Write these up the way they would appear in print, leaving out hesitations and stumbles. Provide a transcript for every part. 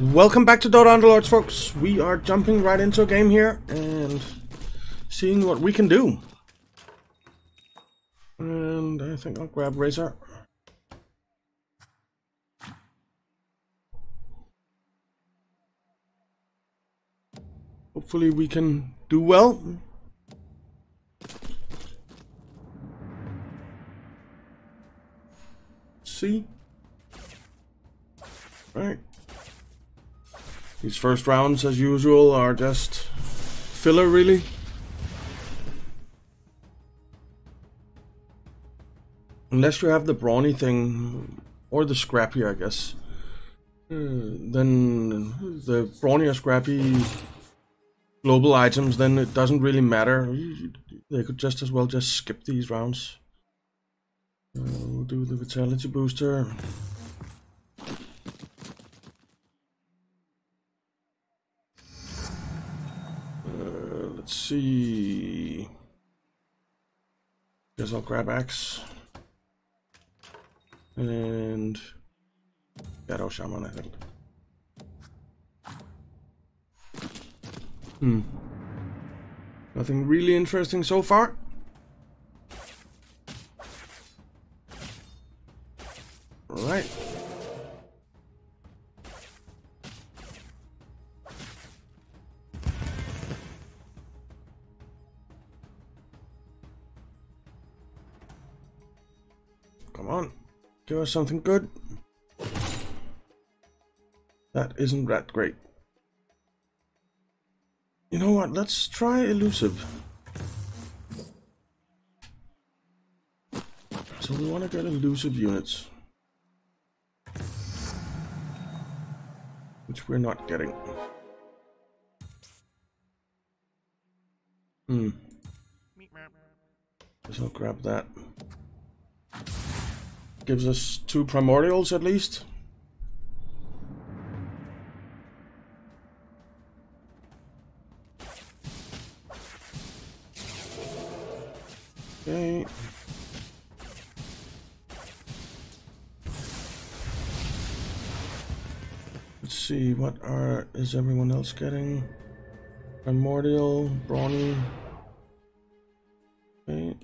Welcome back to Dota Underlords, folks. We are jumping right into a game here and seeing what we can do. And I think I'll grab Razor. Hopefully we can do well. See? Alright. These first rounds, as usual, are just filler, really. Unless you have the brawny thing, or the scrappy, I guess. Then the brawny or scrappy global items, then it doesn't really matter. They could just as well just skip these rounds. We'll do the Vitality Booster. Let's see. Guess I'll grab Axe. And Shadow Shaman, I think. Nothing really interesting so far. Alright. Come on. Give us something good. That isn't that great. You know what? Let's try Elusive. So we want to get Elusive units, which we're not getting. So I'll grab that. Gives us 2 Primordials at least. Okay. Let's see, what is everyone else getting? Primordial, Brawny. Okay.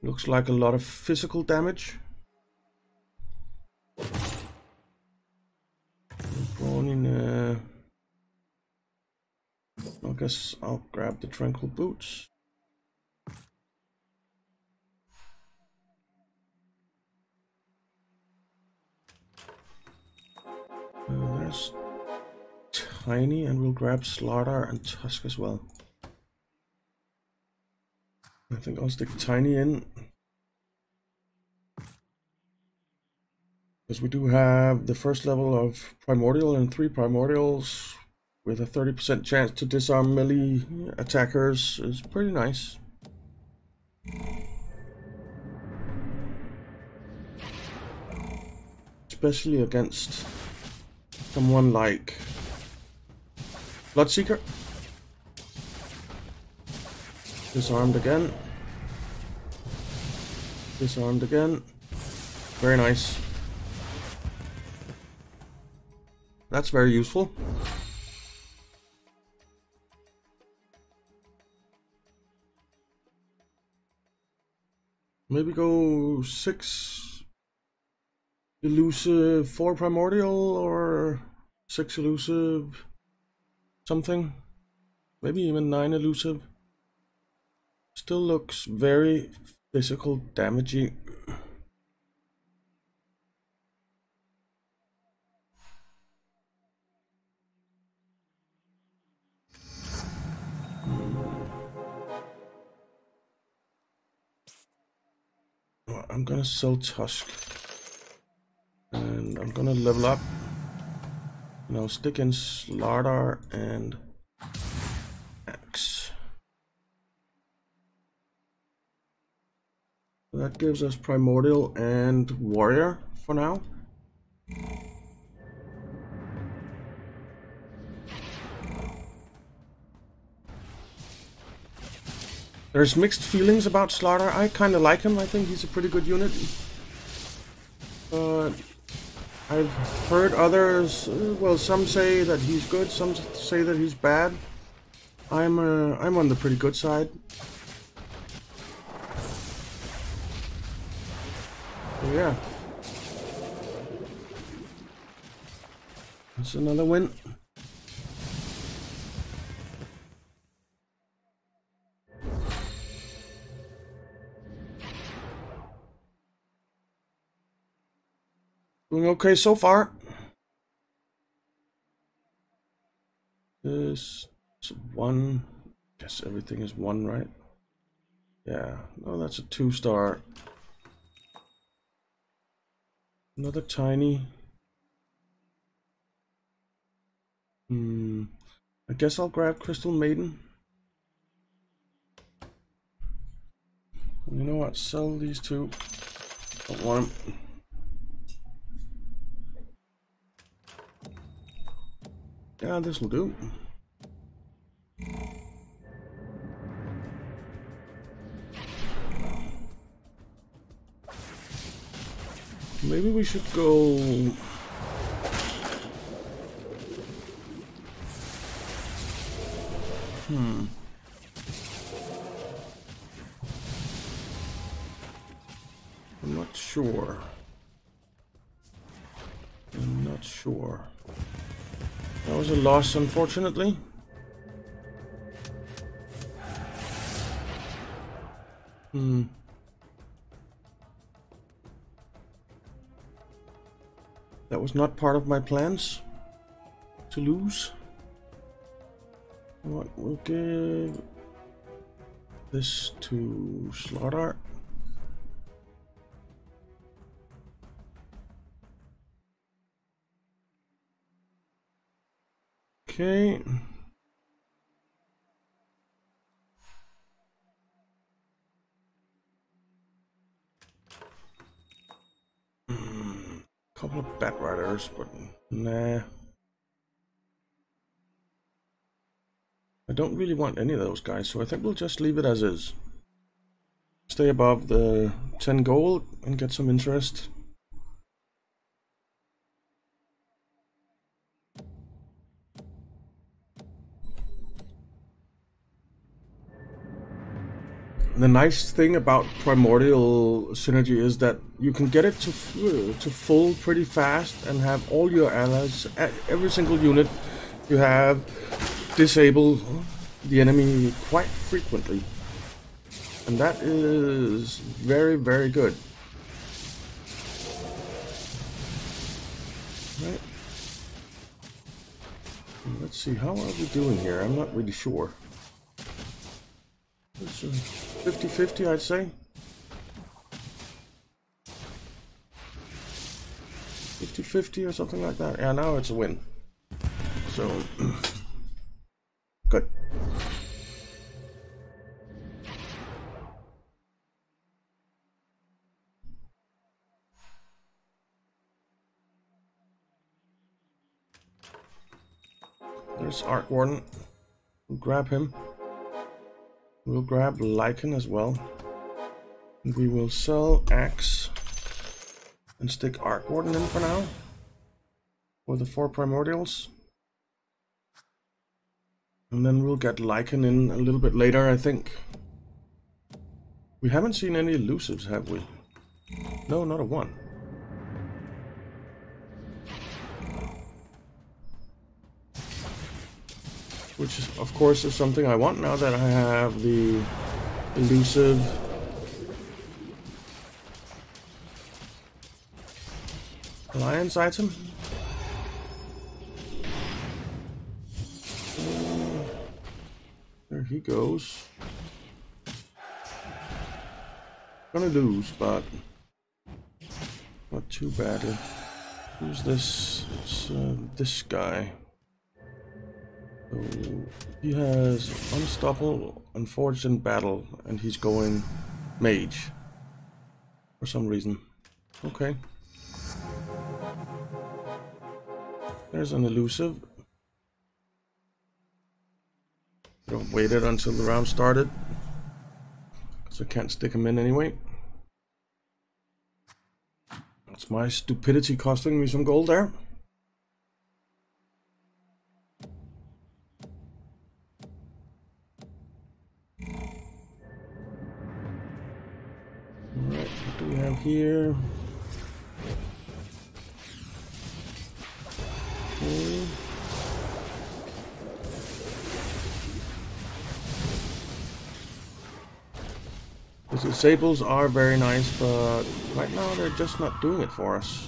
Looks like a lot of physical damage. Brawny, I guess I'll grab the Tranquil Boots. There's Tiny, and we'll grab Slardar and Tusk as well. I think I'll stick Tiny in, because we do have the first level of Primordial and 3 Primordials with a 30% chance to disarm melee attackers is pretty nice. Especially against someone like Bloodseeker. Disarmed again. Disarmed again. Very nice. That's very useful. Maybe go 6 Elusive, 4 Primordial, or 6 Elusive something. Maybe even 9 Elusive. Still looks very physical damagey. I'm gonna sell Tusk. And I'm gonna level up. And I'll stick in Slardar and Axe. That gives us Primordial and Warrior for now. There's mixed feelings about Slardar. I kind of like him. I think he's a pretty good unit. But I've heard others, well, some say that he's good, some say that he's bad. I'm on the pretty good side. But yeah. That's another win. Doing okay so far. This is one. I guess everything is one, right? Yeah. No, that's a 2-star. Another tiny. I guess I'll grab Crystal Maiden. You know what? Sell these two. Don't want them. Yeah, this will do. Maybe we should go. I'm not sure. That was a loss, unfortunately. That was not part of my plans to lose. What, we'll give this to Slardar. Okay. Couple of bat riders, but nah. I don't really want any of those guys, so I think we'll just leave it as is. Stay above the 10 gold and get some interest. The nice thing about Primordial Synergy is that you can get it to full pretty fast and have all your allies, every single unit you have, disable the enemy quite frequently. And that is very, very good. Right. Let's see, how are we doing here? I'm not really sure. It's 50-50, I'd say. 50-50 or something like that. Yeah, now it's a win. So, good. There's Arc Warden. We'll grab him. We'll grab Lycan as well. We will sell Axe and stick Arc Warden in for now. For the 4 Primordials. And then we'll get Lycan in a little bit later, I think. We haven't seen any elusives, have we? No, not a one. Which, of course, is something I want now that I have the elusive. Alliance item. There he goes. Gonna lose, but not too badly. Who's this? It's this guy. So he has Unstoppable, Unforged in Battle, and he's going Mage for some reason. Okay. There's an elusive. I don't wait it until the round started, so I can't stick him in anyway. It's my stupidity costing me some gold there. Right, what do we have here? Okay. The sables are very nice, but right now they're just not doing it for us.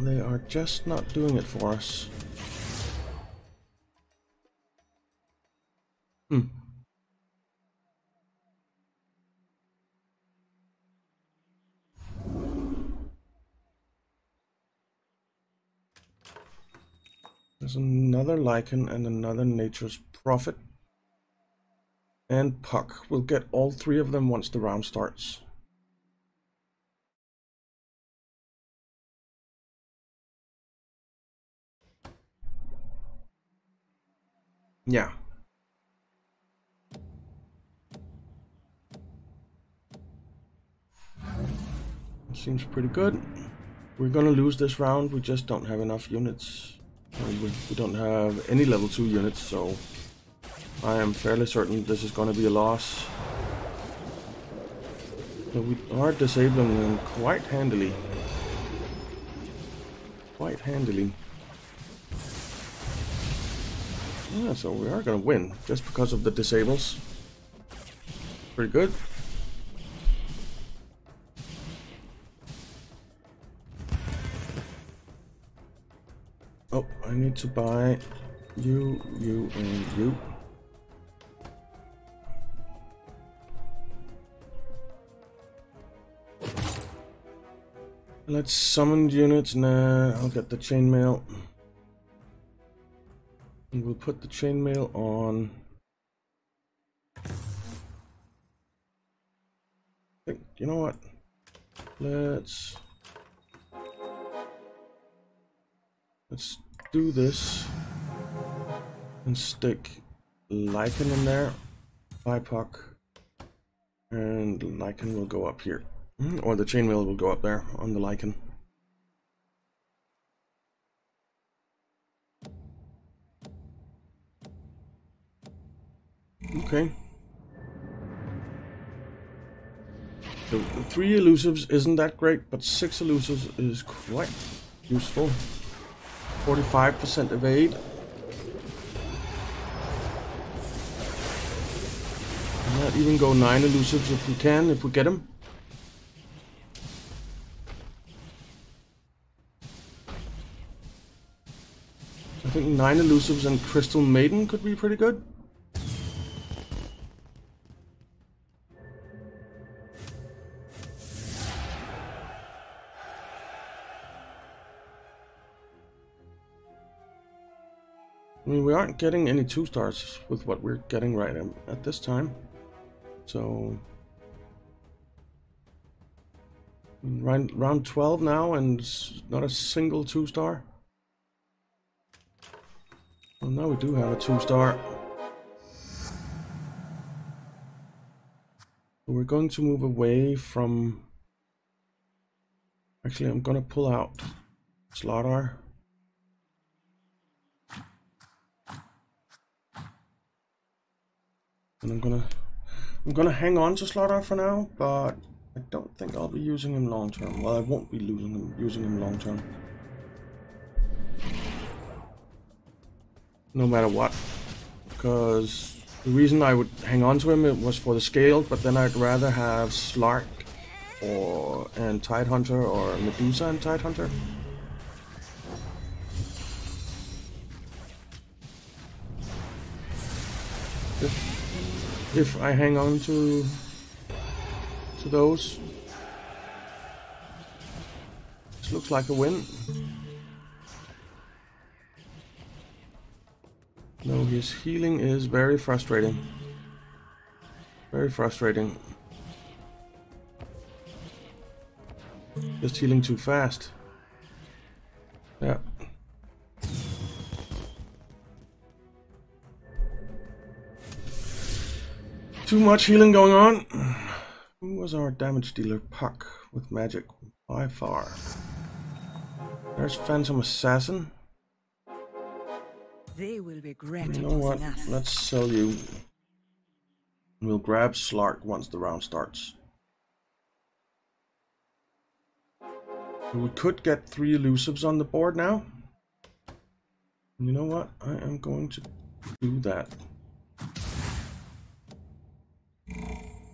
They are just not doing it for us. There's another Lycan and another Nature's Prophet. And Puck. We'll get all three of them once the round starts. Yeah. Seems pretty good. We're gonna lose this round. We just don't have enough units. We don't have any level 2 units, so I am fairly certain this is going to be a loss. But we are disabling them quite handily. Yeah, so we are going to win just because of the disables. Pretty good. Oh, I need to buy you, you, and you. Let's summon units. Nah, I'll get the chainmail. And we'll put the chainmail on. You know what? Let's do this and stick Lycan in there. Bipoc and Lycan will go up here. Or the chainmail will go up there on the Lycan. Okay. The 3 elusives isn't that great, but 6 elusives is quite useful. 45% evade. And I'll even go 9 elusives if we can, if we get them. I think 9 elusives and Crystal Maiden could be pretty good. I mean, we aren't getting any 2-stars with what we're getting right at this time. So round 12 now and not a single 2-star. Well, now we do have a 2-star. We're going to move away from... Actually, I'm going to pull out Slardar. And I'm gonna hang on to Slardar for now, but I don't think I'll be using him long term. Well, I won't be using him long term. No matter what, because the reason I would hang on to him it was for the scale, but then I'd rather have Slark and Tidehunter or Medusa and Tidehunter. If I hang on to those, this looks like a win. No, his healing is very frustrating. Just healing too fast. Yeah. Too much healing going on. was our damage dealer Puck with magic by far. There's Phantom Assassin. They will regret. You know what? Let's sell you. We'll grab Slark once the round starts. We could get 3 elusives on the board now. You know what? I am going to do that.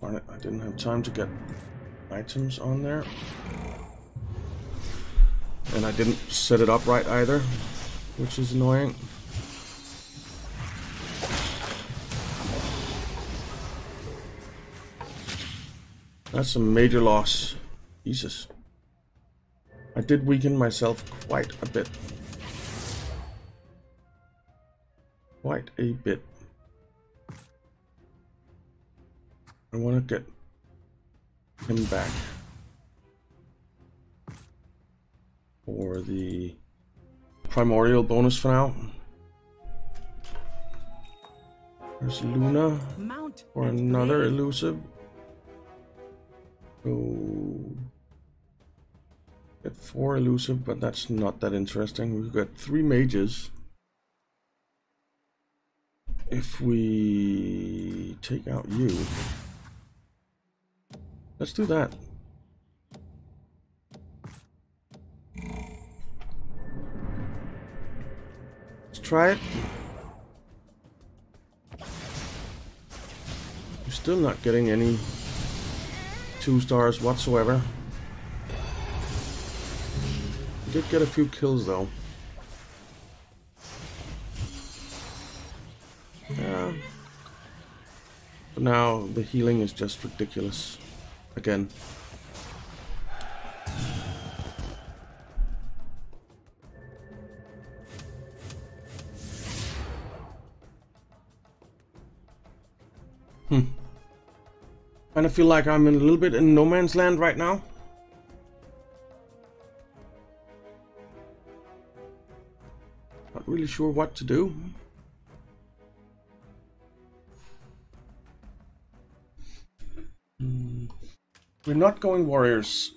Darn it, I didn't have time to get items on there. And I didn't set it up right either, which is annoying. That's a major loss. Jesus. I did weaken myself quite a bit. Quite a bit. I want to get him back. For the primordial bonus for now. There's Luna. Mount for another elusive. Go. Get 4 elusive, but that's not that interesting. We've got 3 mages. If we take out you, let's do that. Let's try it. We're still not getting any 2-stars whatsoever. Did get a few kills though. Yeah. But now the healing is just ridiculous. Again. And I feel like I'm in a little bit in no man's land right now. Really sure what to do. We're not going warriors,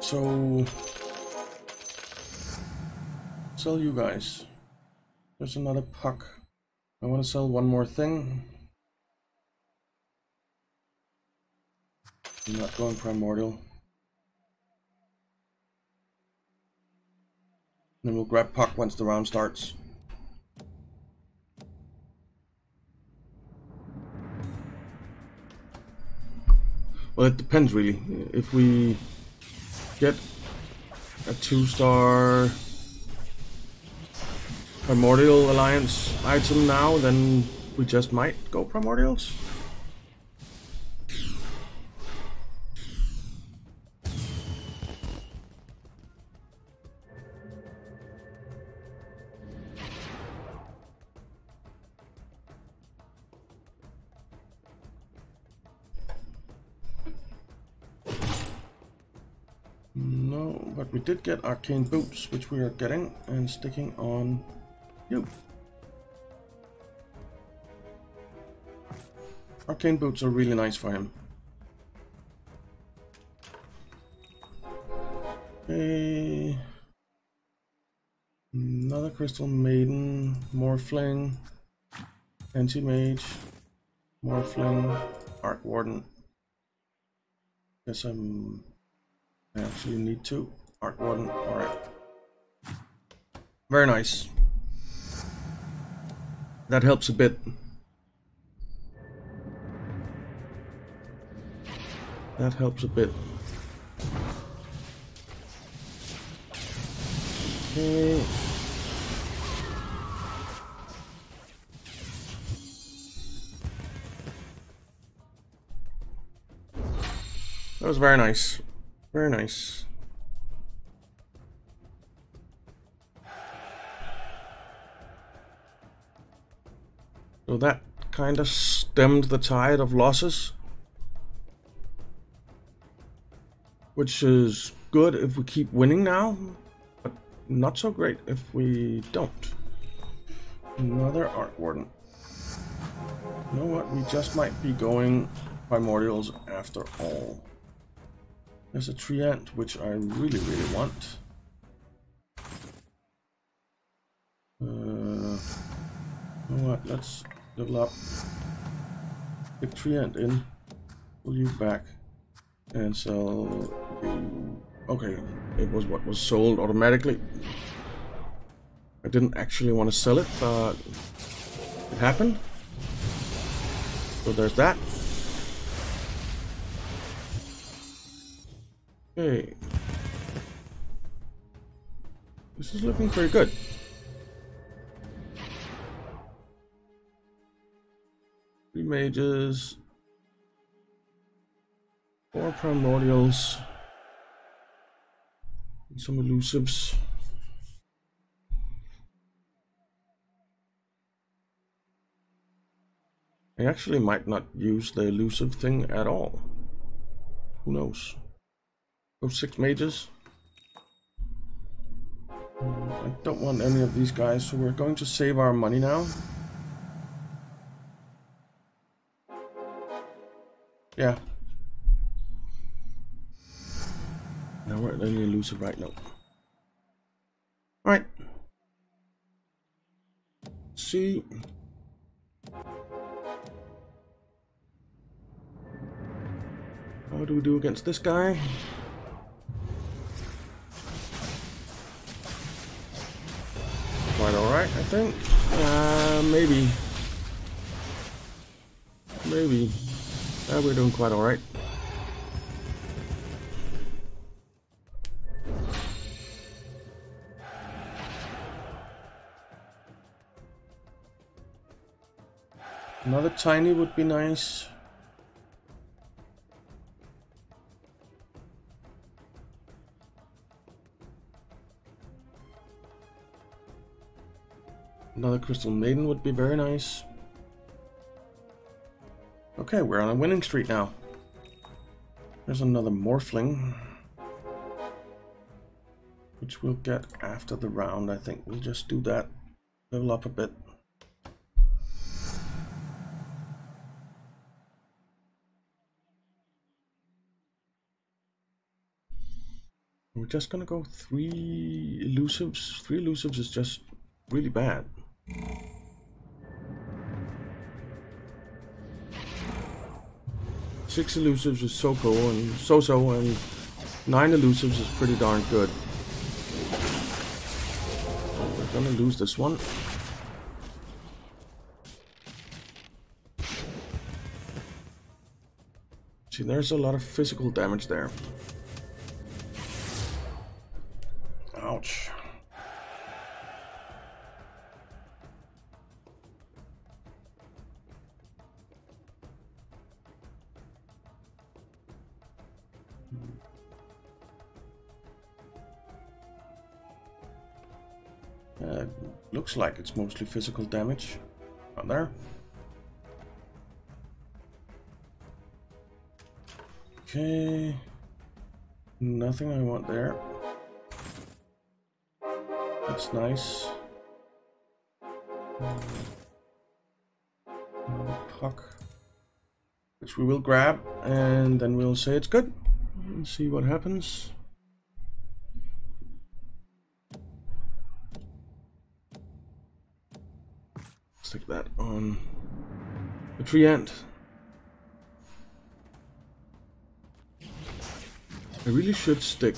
so sell you guys. There's another Puck. I want to sell one more thing. I'm not going primordial. Then we'll grab Puck once the round starts. Well, it depends really. If we get a 2-star Primordial Alliance item now, then we just might go Primordials. Did get arcane boots, which we are getting and sticking on you. Arcane boots are really nice for him. Okay. Another Crystal Maiden, Morphling, Anti Mage, Morphling, Arc Warden. Guess I actually need to. Arc Warden, alright. Very nice. That helps a bit. That helps a bit. Okay. That was very nice. Very nice. So that kind of stemmed the tide of losses, which is good if we keep winning now, but not so great if we don't. Another Arc Warden. You know what? We just might be going Primordials after all. There's a Treant, which I really, really want. Alright, let's level up. Get Treant in. Pull you back. And sell... Okay, it was what was sold automatically. I didn't actually want to sell it, but it happened. So there's that. Okay. This is looking pretty good. Three mages. Four primordials. And some elusives. I actually might not use the elusive thing at all. Who knows? Go 6 mages. I don't want any of these guys, so we're going to save our money now. Yeah. Now we're at any elusive right now. Alright. See. How do we do against this guy? Quite alright, I think. Maybe. Maybe. We're doing quite alright. Another Tiny would be nice. Another Crystal Maiden would be very nice. Okay, we're on a winning streak now. There's another Morphling, which we'll get after the round, I think. We'll just do that. Level up a bit. We're just gonna go 3 elusives. 3 elusives is just really bad. Six elusives is so cool and so, and 9 elusives is pretty darn good. So we're gonna lose this one. See, there's a lot of physical damage there. Ouch. Looks like it's mostly physical damage on there. Okay, nothing I want there. That's nice. Puck, which we will grab, and then we'll say it's good. Let's see what happens. Stick that on the Treant. I really should stick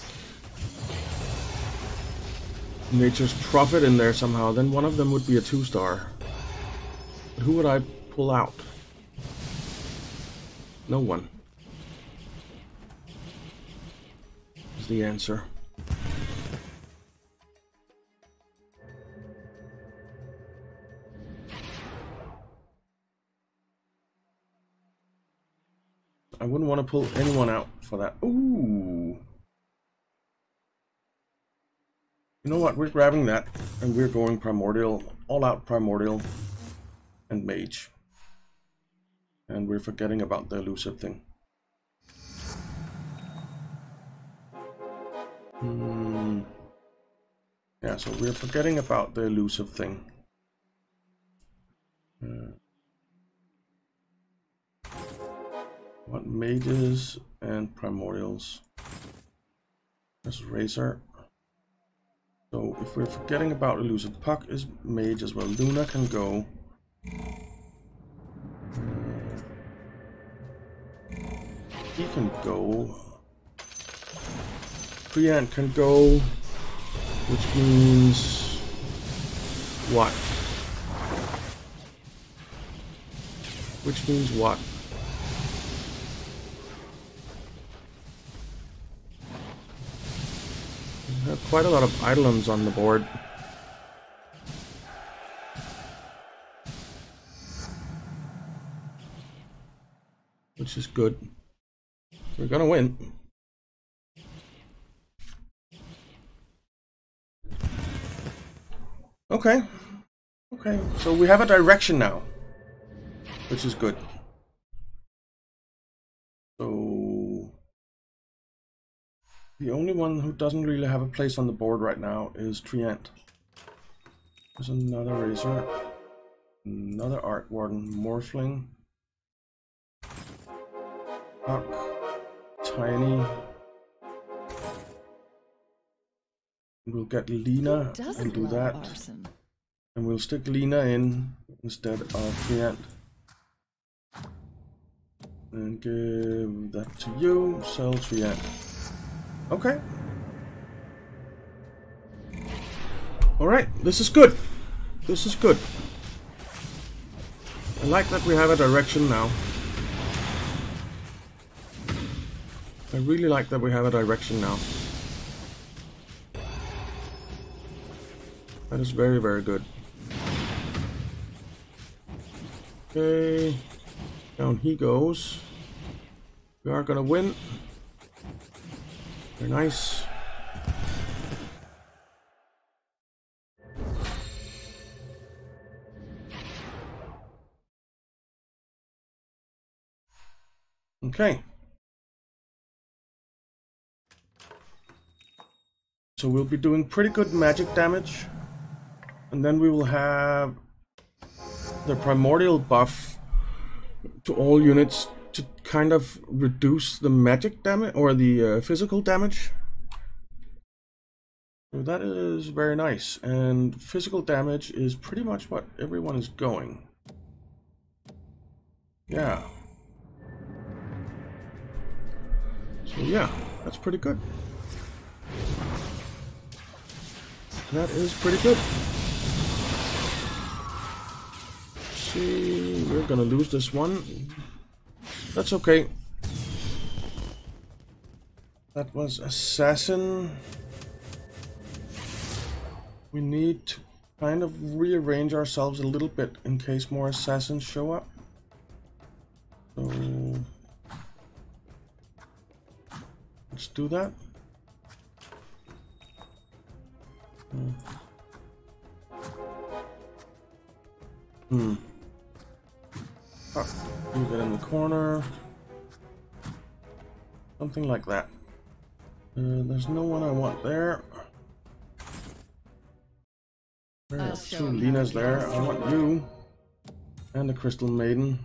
Nature's Prophet in there somehow, then one of them would be a 2-star. But who would I pull out? No one. Is the answer. I wouldn't want to pull anyone out for that. Ooh. You know what? We're grabbing that, and we're going primordial, all out primordial, and mage. And we're forgetting about the elusive thing. Yeah, so we're forgetting about the elusive thing. What mages? and Primordials. There's Razor. So if we're forgetting about Elusive, Puck is Mage as well. Luna can go. He can go. Treant can go, which means what? Which means what? We have quite a lot of Eidolons on the board. Which is good. We're gonna win. Okay. Okay, so we have a direction now. Which is good. So the only one who doesn't really have a place on the board right now is Treant. There's another Razor, another Arc Warden, Morphling, Puck, Tiny. We'll get Lina and do that, arson. And we'll stick Lina in instead of Treant. And give that to you, sell Treant. Okay. Alright, this is good. This is good. I like that we have a direction now. I really like that we have a direction now. That is very, very good. Okay. Down he goes. We are gonna win. Very nice. Okay. So we'll be doing pretty good magic damage. And then we will have the Primordial buff to all units to kind of reduce the magic damage or the physical damage. So that is very nice, and physical damage is pretty much what everyone is going. Yeah. So yeah, that's pretty good. That is pretty good. See, we're gonna lose this one. That's okay. That was Assassin. We need to kind of rearrange ourselves a little bit in case more Assassins show up. So let's do that. Move it in the corner, something like that. There's no one I want there. Two Linas there. I want you and the Crystal Maiden.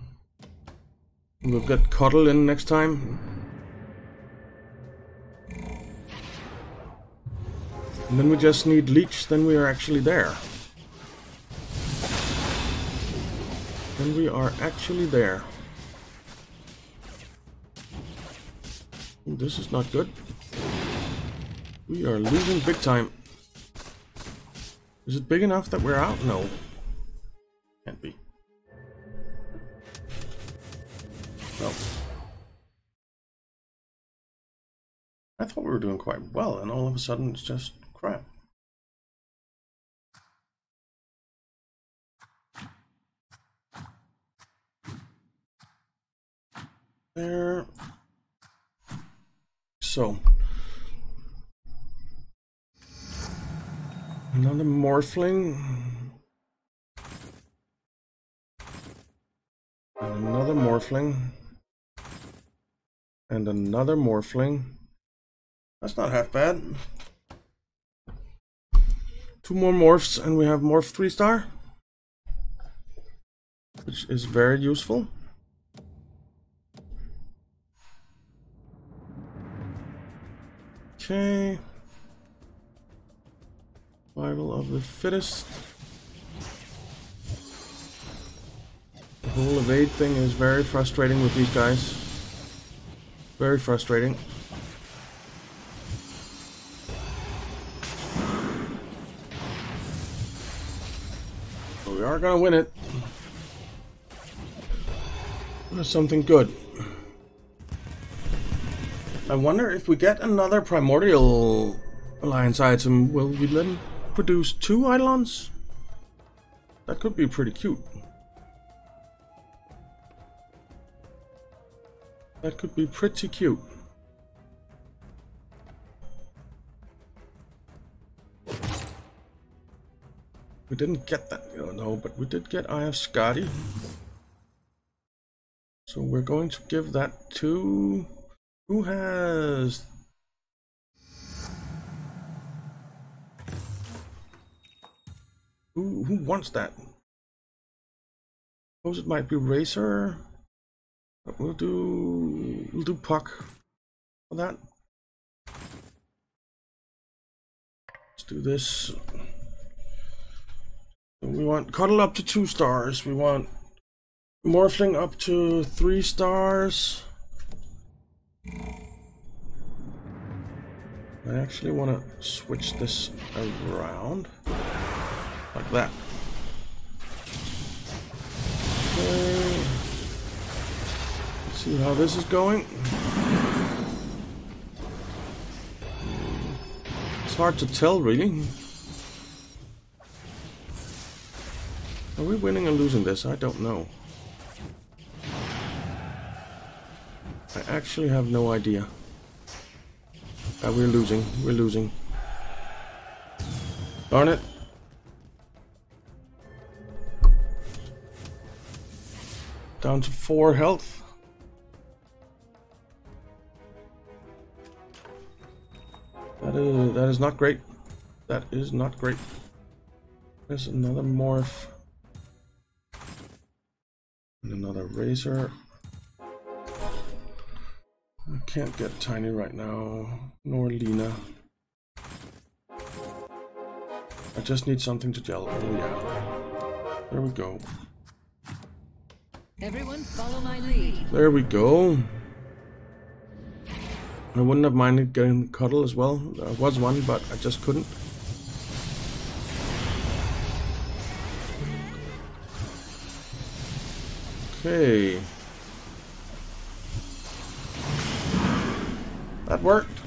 We'll get Cuddle in next time. And then we just need Leech, then we are actually there. Then we are actually there. Ooh, this is not good. We are losing big time. Is it big enough that we're out? No. Can't be. No. I thought we were doing quite well, and all of a sudden it's just crap. There. So another Morphling and another Morphling and another Morphling. That's not half bad. Two more morphs and we have morph 3-star, which is very useful. Okay. Survival of the fittest. The whole evade thing is very frustrating with these guys. Very frustrating. But we are gonna win it. There's something good. I wonder if we get another Primordial Alliance item, will we then produce two Eidolons? That could be pretty cute. That could be pretty cute. We didn't get that, you know, but we did get Eye of Skadi. So we're going to give that to... who has... Who wants that? I suppose it might be Razor. But we'll do Puck for that. Let's do this. We want Cuddle up to 2 stars. We want Morphling up to 3 stars. I actually want to switch this around like that. Okay. Let's see how this is going. It's hard to tell, really. Are we winning or losing this? I don't know. I actually have no idea. We're losing. We're losing. Darn it. Down to 4 health. That is not great. That is not great. There's another morph. And another razor. I can't get Tiny right now, nor Luna. I just need something to gel. Oh yeah. There we go. Everyone follow my lead. There we go. I wouldn't have minded getting Cuddle as well. There was one, but I just couldn't. Okay. That worked.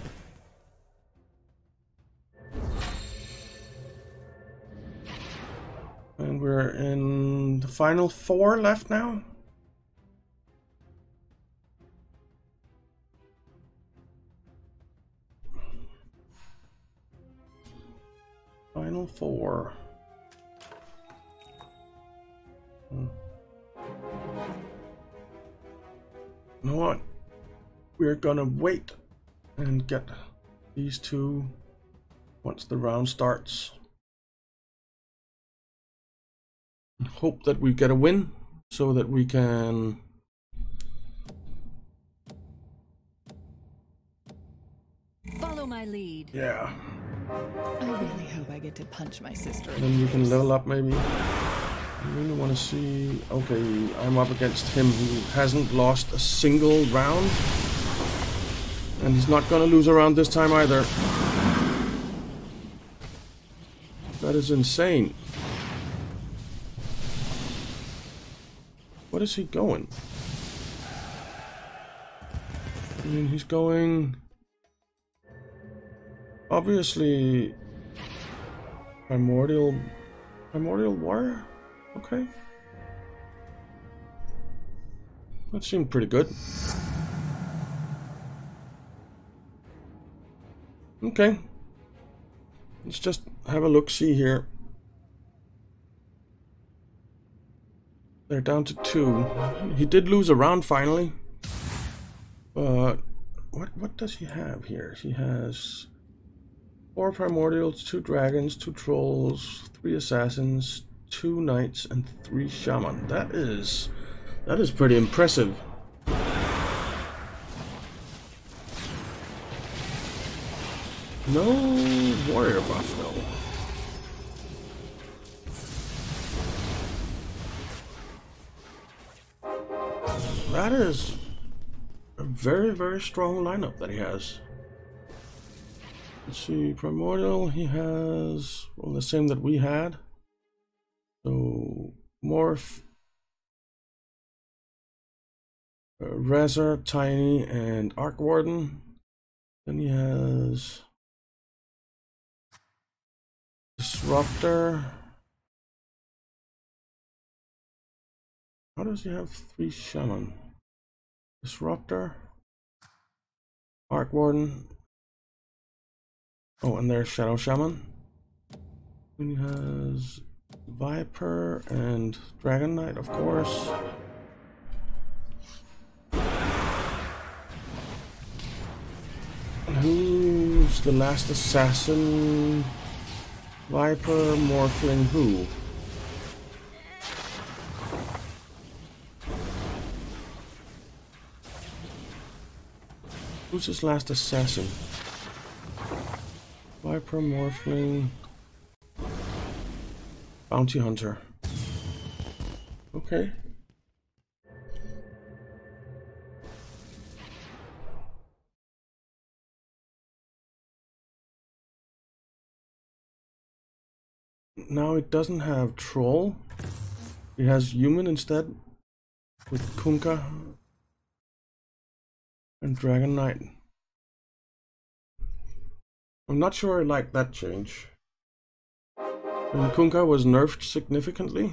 And we're in the final 4 left now. Final 4. You know what? We're gonna wait and get these 2 once the round starts. Hope that we get a win so that we can follow my lead. Yeah. I really hope I get to punch my sister. And then you can level up maybe. I really want to see. Okay, I'm up against him who hasn't lost a single round. And he's not gonna lose around this time either. That is insane. What is he going? I mean, he's going... obviously... Primordial Warrior? Okay. That seemed pretty good. Okay, let's just have a look-see here. They're down to 2. He did lose a round finally. But what does he have here? He has 4 primordials, 2 dragons, 2 trolls, 3 assassins, 2 knights, and 3 shaman. That is pretty impressive. No warrior buff though. That is a very, very strong lineup that he has. Let's see, Primordial, he has, well, the same that we had. So, Morph, Razor, Tiny, and Arc Warden. Then he has Disruptor. How does he have three Shaman? Disruptor, Arc Warden. Oh, and there's Shadow Shaman. Then he has Viper and Dragon Knight, of course. And who's the last assassin? Viper, Morphling, who? Who's his last assassin? Viper, Morphling, Bounty Hunter. Okay. Now it doesn't have Troll. It has Human instead, with Kunkka and Dragon Knight. I'm not sure I like that change. And Kunkka was nerfed significantly.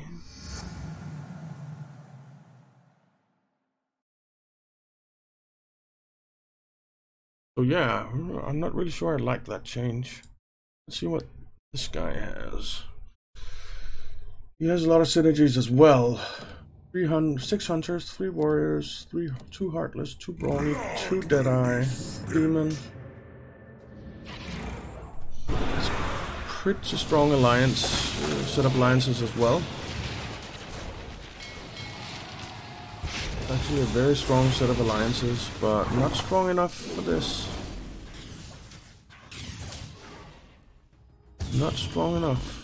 So yeah, I'm not really sure I like that change. Let's see what this guy has. He has a lot of synergies as well. 6 Hunters, 3 Warriors, 2 Heartless, 2 Brawny, 2 Deadeye, Demon. Pretty strong alliance, set up alliances as well. Actually a very strong set of alliances, but not strong enough for this. Not strong enough.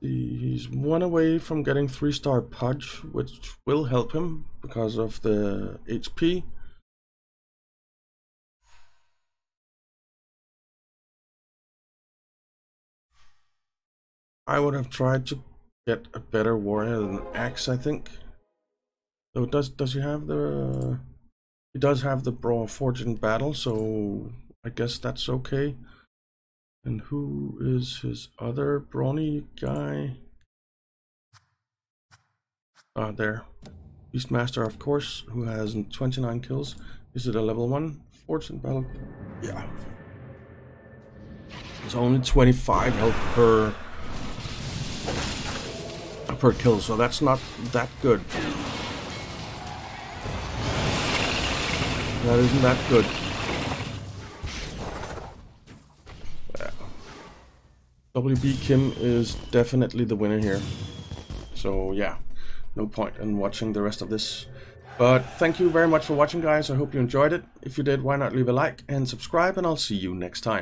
He's one away from getting 3-star Pudge, which will help him because of the HP. I would have tried to get a better warrior than Axe, I think. Though does he have the? He does have the Brawl Fortune Battle, so I guess that's okay. And who is his other brawny guy? Ah, there, Beastmaster, of course, who has 29 kills. Is it a level 1 Fortune Battle? Yeah. It's only 25 health per kill, so that's not that good. That isn't that good. Yeah. WB Kim is definitely the winner here. So yeah, no point in watching the rest of this. But thank you very much for watching, guys. I hope you enjoyed it. If you did, why not leave a like and subscribe, and I'll see you next time.